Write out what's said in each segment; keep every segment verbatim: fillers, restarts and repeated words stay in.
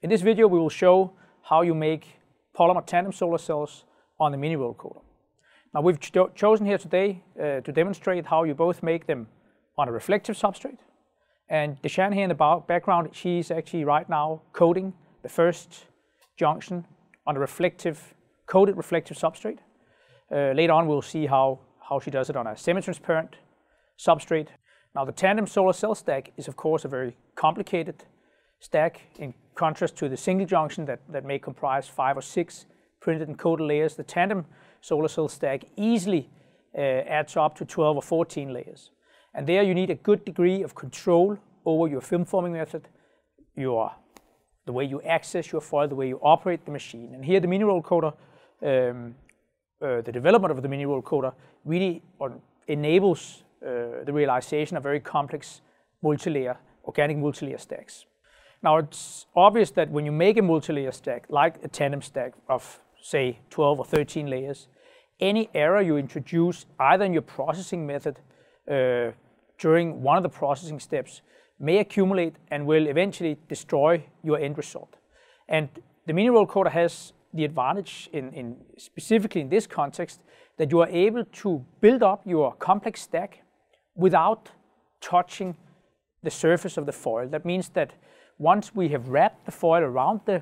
In this video, we will show how you make polymer tandem solar cells on the mini roll coater. Now, we've cho chosen here today uh, to demonstrate how you both make them on a reflective substrate. And Deshan here in the background, she's actually right now coating the first junction on a reflective, coated reflective substrate. Uh, later on, we'll see how, how she does it on a semi-transparent substrate. Now, the tandem solar cell stack is, of course, a very complicated stack in contrast to the single junction that, that may comprise five or six printed and coated layers. The tandem solar cell stack easily uh, adds up to twelve or fourteen layers. And there you need a good degree of control over your film forming method, your, the way you access your foil, the way you operate the machine. And here the mini roll coater, um, uh, the development of the mini roll coater really on, enables uh, the realization of very complex multi-layer, organic multi-layer stacks. Now it's obvious that when you make a multi-layer stack, like a tandem stack of say twelve or thirteen layers, any error you introduce either in your processing method uh, during one of the processing steps may accumulate and will eventually destroy your end result. And the mini roll coater has the advantage in, in specifically in this context that you are able to build up your complex stack without touching the surface of the foil. That means that once we have wrapped the foil around the,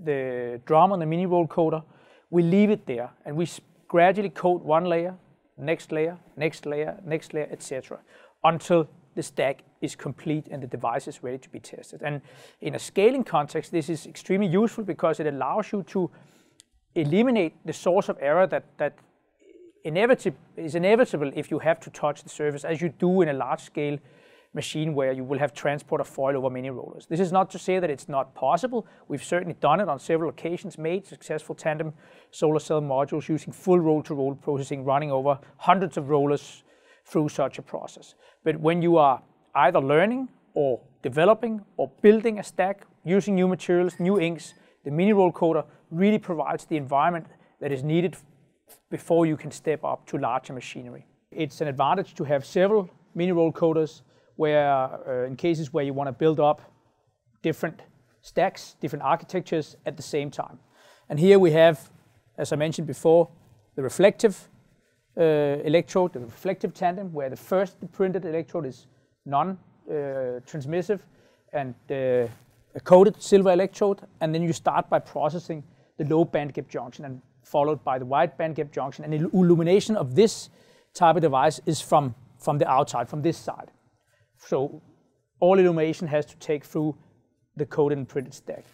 the drum on the mini roll coater, we leave it there and we gradually coat one layer, next layer, next layer, next layer, et cetera, until the stack is complete and the device is ready to be tested. And in a scaling context, this is extremely useful because it allows you to eliminate the source of error that, that inevitable, is inevitable if you have to touch the surface, as you do in a large-scale machine where you will have transport of foil over many rollers. This is not to say that it's not possible. We've certainly done it on several occasions, made successful tandem solar cell modules using full roll-to-roll processing, running over hundreds of rollers through such a process. But when you are either learning or developing or building a stack using new materials, new inks, the mini roll coater really provides the environment that is needed before you can step up to larger machinery. It's an advantage to have several mini roll coaters where uh, in cases where you want to build up different stacks, different architectures at the same time. And here we have, as I mentioned before, the reflective uh, electrode, the reflective tandem, where the first printed electrode is non-transmissive uh, and uh, a coated silver electrode. And then you start by processing the low band gap junction and followed by the wide band gap junction. And the illumination of this type of device is from, from the outside, from this side. So all illumination has to take through the coated and printed stack.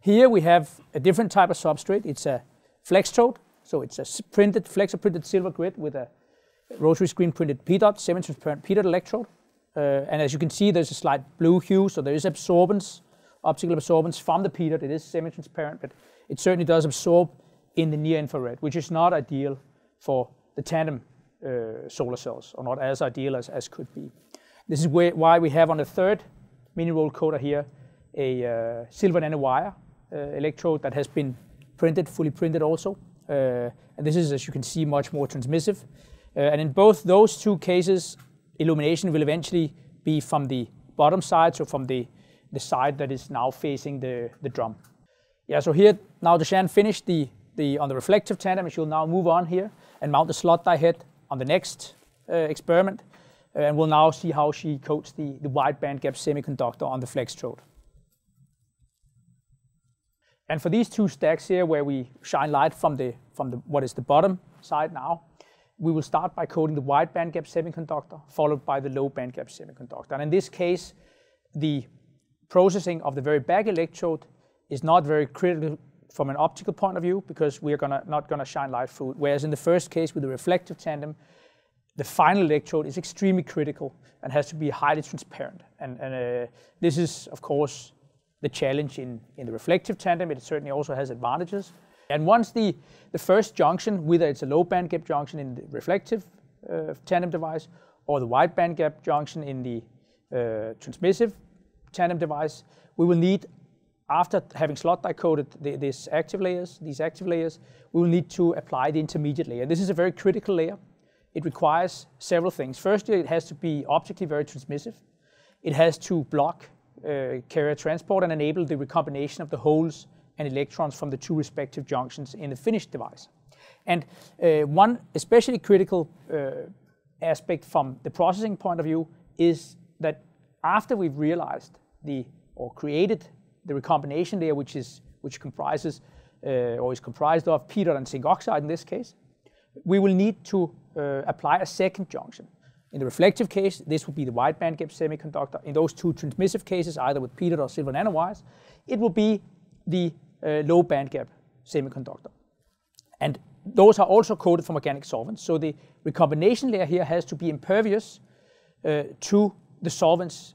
Here we have a different type of substrate. It's a Flextrode, so it's a printed, flexor printed silver grid with a rotary screen printed P DOT, semi-transparent P DOT electrode. Uh, and as you can see, there's a slight blue hue, so there is absorbance, optical absorbance from the P DOT. It is semi-transparent, but it certainly does absorb in the near infrared, which is not ideal for the tandem uh, solar cells, or not as ideal as, as could be. This is where, why we have on the third mini roll coater here a uh, silver nanowire uh, electrode that has been printed, fully printed also. Uh, and this is, as you can see, much more transmissive. Uh, and in both those two cases, illumination will eventually be from the bottom side, so from the, the side that is now facing the, the drum. Yeah, so here now Deshan finished the, the, on the reflective tandem, and she'll now move on here and mount the slot die head on the next uh, experiment. And we'll now see how she coats the, the wide band gap semiconductor on the Flextrode. And for these two stacks here, where we shine light from the from the what is the bottom side now, we will start by coating the wide band gap semiconductor, followed by the low band gap semiconductor. And in this case, the processing of the very back electrode is not very critical from an optical point of view because we are gonna not gonna shine light through it. Whereas in the first case with the reflective tandem, the final electrode is extremely critical and has to be highly transparent. And, and uh, this is, of course, the challenge in, in the reflective tandem. It certainly also has advantages. And once the, the first junction, whether it's a low band gap junction in the reflective uh, tandem device or the wide band gap junction in the uh, transmissive tandem device, we will need, after having slot die coated the, these active layers, these active layers, we will need to apply the intermediate layer. This is a very critical layer. It requires several things. Firstly, it has to be optically very transmissive. It has to block uh, carrier transport and enable the recombination of the holes and electrons from the two respective junctions in the finished device. And uh, one especially critical uh, aspect from the processing point of view is that after we've realized the or created the recombination layer, which is which comprises uh, or is comprised of PEDOT and zinc oxide in this case, we will need to uh, apply a second junction. In the reflective case, this would be the wide bandgap semiconductor. In those two transmissive cases, either with PEDOT or silver nanowires, it will be the uh, low bandgap semiconductor. And those are also coated from organic solvents. So the recombination layer here has to be impervious uh, to the solvents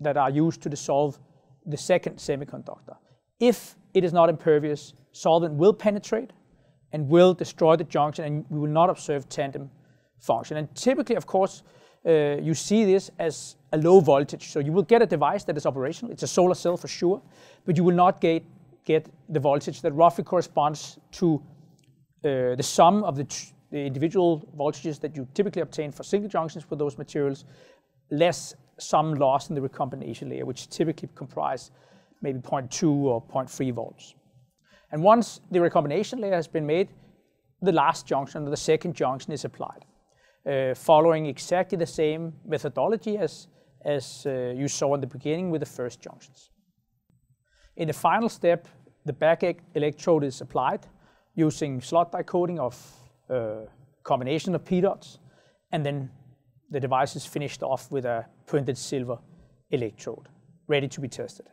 that are used to dissolve the second semiconductor. If it is not impervious, solvent will penetrate and will destroy the junction, and we will not observe tandem function. And typically, of course, uh, you see this as a low voltage. So you will get a device that is operational. It's a solar cell for sure, but you will not get, get the voltage that roughly corresponds to uh, the sum of the, the individual voltages that you typically obtain for single junctions with those materials, less some loss in the recombination layer, which typically comprise maybe zero point two or zero point three volts. And once the recombination layer has been made, the last junction, the second junction, is applied, uh, following exactly the same methodology as, as uh, you saw in the beginning with the first junctions. In the final step, the back electrode is applied using slot die coating of a uh, combination of PEDOTs, and then the device is finished off with a printed silver electrode, ready to be tested.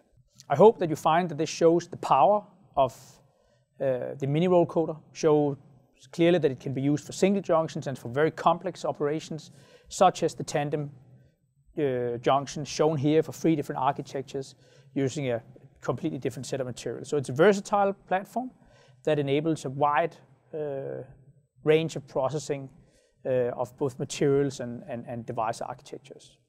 I hope that you find that this shows the power of uh, the mini roll coater, shows clearly that it can be used for single junctions and for very complex operations, such as the tandem uh, junction shown here for three different architectures using a completely different set of materials. So it's a versatile platform that enables a wide uh, range of processing Uh, of both materials and, and, and device architectures.